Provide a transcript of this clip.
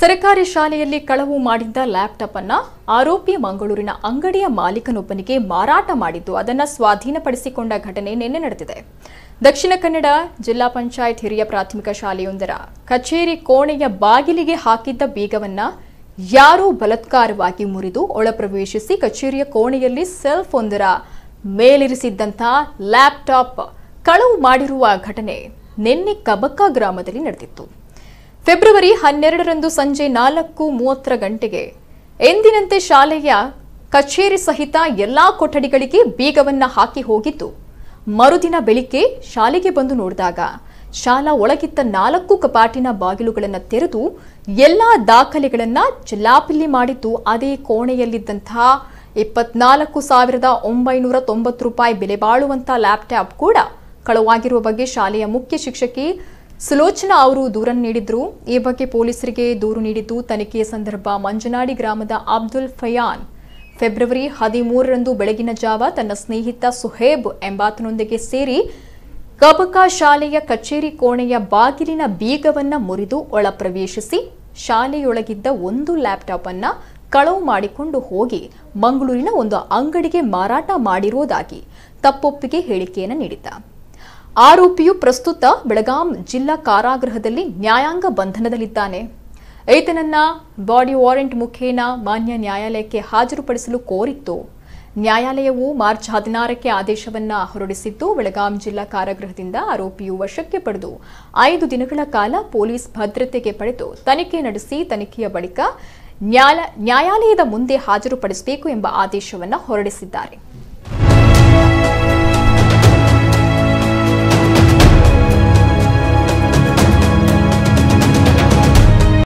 सरकारी ಶಾಲೆಯಲ್ಲಿ ಕಳವು ಮಾಡಿದ ಲ್ಯಾಪ್ಟಾಪ್ ಅನ್ನು ಆರೋಪಿ ಮಂಗಳೂರಿನ ಅಂಗಡಿಯ ಮಾಲೀಕನೊಬ್ಬನಿಗೆ ಮಾರಾಟ ಮಾಡಿದ್ದು ಅದನ್ನ ಸ್ವಾಧೀನಪಡಿಸಿಕೊಂಡ ಘಟನೆ ನೆನ್ನೆ ನಡೆದಿದೆ. ದಕ್ಷಿಣ ಕನ್ನಡ ಜಿಲ್ಲಾ ಪಂಚಾಯತ್ ಹಿರಿಯ ಪ್ರಾಥಮಿಕ ಶಾಲೆಯೊಂದರ ಕಚೇರಿ ಕೋಣೆಯ ಬಾಗಿಲಿಗೆ ಹಾಕಿದ್ದ ಬೀಗವನ್ನ ಯಾರು ಬಲತ್ಕಾರವಾಗಿ ಮುರಿದು ಒಳಪ್ರವೇಶಿಸಿ ಕಚೇರಿಯ ಕೋಣೆಯಲ್ಲಿ ಸೆಲ್ಫ್ ಒಂದರ ಮೇಲಿರಿಸಿದ್ದಂತ ಲ್ಯಾಪ್ಟಾಪ್ ಕಳವು ಮಾಡಿರುವ ಘಟನೆ ನೆನ್ನೆ ಕಬಕ್ಕ ಗ್ರಾಮದಲ್ಲಿ ನಡೆದಿತ್ತು. ಫೆಬ್ರವರಿ 12 ರಂದು ಸಂಜೆ 4:30 ಗಂಟೆಗೆ ಎಂದಿನಂತೆ ಶಾಲೆಯ ಕಚೇರಿ ಸಹಿತ ಎಲ್ಲಾ ಕೊಠಡಿಗಳಿಗೆ ಬೀಗವನ್ನ ಹಾಕಿ ಹೋಗಿತ್ತು. ಮರುದಿನ ಬೆಳಿಗ್ಗೆ ಶಾಲೆಗೆ ಬಂದು ನೋಡಿದಾಗ ಶಾಲಾ ಒಳಗಿದ್ದ 4 ಕಪಾಟಿನ ಬಾಗಿಲುಗಳನ್ನು ತೆರೆದು ಎಲ್ಲಾ ದಾಖಲೆಗಳನ್ನು ಚಿಲ್ಲಾಪಿಲ್ಲಿ ಮಾಡಿತ್ತು. ಅದೇ ಕೋಣೆಯಲ್ಲಿದ್ದಂತ 24,990 ರೂಪಾಯಿ ಬೆಲೆ ಬಾಳುವಂತ ಲ್ಯಾಪ್ಟಾಪ್ ಕೂಡ ಕಳವಾಗಿರುವ ಬಗ್ಗೆ ಶಾಲೆಯ ಮುಖ್ಯ ಶಿಕ್ಷಕಿ ಸುಲೋಚನಾ ಅವರು ದೂರನ್ನು ನೀಡಿದ್ರು. ಈ ಬಗ್ಗೆ ಪೊಲೀಸರಿಗೆ ದೂರು ನೀಡಿದ್ದು ತನಿಖೆಯ ಸಂದರ್ಭ ಮಂಜನಾಡಿ ಗ್ರಾಮದ ಅಬ್ದುಲ್ ಫಯಾನ್ ಫೆಬ್ರವರಿ 13 ರಂದು ಬೆಳಗಿನ ಜಾವ ತನ್ನ ಸ್ನೇಹಿತ ಸುಹೇಬ್ ಎಂಬಾತನೊಂದಿಗೆ ಸೇರಿ ಕಬಕ ಶಾಲೆಯ ಕಚೇರಿ ಕೋಣೆಯ ಬಾಗಿಲಿನ ಬೀಗವನ್ನ ಮುರಿದು ಒಳ ಪ್ರವೇಶಿಸಿ ಶಾಲೆಯೊಳಗಿದ್ದ ಒಂದು ಲ್ಯಾಪ್ಟಾಪ್ ಅನ್ನ ಕಳವು ಮಾಡಿಕೊಂಡು ಹೋಗಿ ಮಂಗಳೂರಿನ ಒಂದು ಅಂಗಡಿಗೆ ಮಾರಾಟ ಮಾಡಿರುವುದಾಗಿ ತಪ್ಪೊಪ್ಪಿಗೆ ಹೇಳಿಕೆಯನ್ನು ನೀಡಿದ್ದ. ಆರೋಪಿಯು ಪ್ರಸ್ತುತ ಬೆಳಗಾಂ ಜಿಲ್ಲಾ ಕಾರಾಗೃಹದಲ್ಲಿ ನ್ಯಾಯಾಂಗ ಬಂಧನದಲ್ಲಿದ್ದಾನೆ. ಈತನನ್ನ ಬಾಡಿ ವಾರೆಂಟ್ ಮುಖೇನ ಮಾನ್ಯ ನ್ಯಾಯಾಲಯಕ್ಕೆ ಹಾಜರುಪಡಿಸಲು ಕೋರಿತ್ತು. ನ್ಯಾಯಾಲಯವು ಮಾರ್ಚ್ 16ಕ್ಕೆ ಆದೇಶವನ್ನ ಹೊರಡಿಸಿದ್ದು. ಬೆಳಗಾಂ ಜಿಲ್ಲಾ ಕಾರಾಗೃಹದಿಂದ ಆರೋಪಿಯು ವಶಕ್ಕೆ ಪಡೆದು 5 ದಿನಗಳ ಕಾಲ ಪೊಲೀಸ್ ಭದ್ರತೆಗೆ ಪಡೆದು ತನಿಖೆ ನಡೆಸಿ ತನಿಖೆಯ ಬಳಿಕ ನ್ಯಾಯಾಲಯದ ಮುಂದೆ ಹಾಜರುಪಡಿಸಬೇಕು ಎಂಬ ಆದೇಶವನ್ನ ಹೊರಡಿಸಿದ್ದಾರೆ.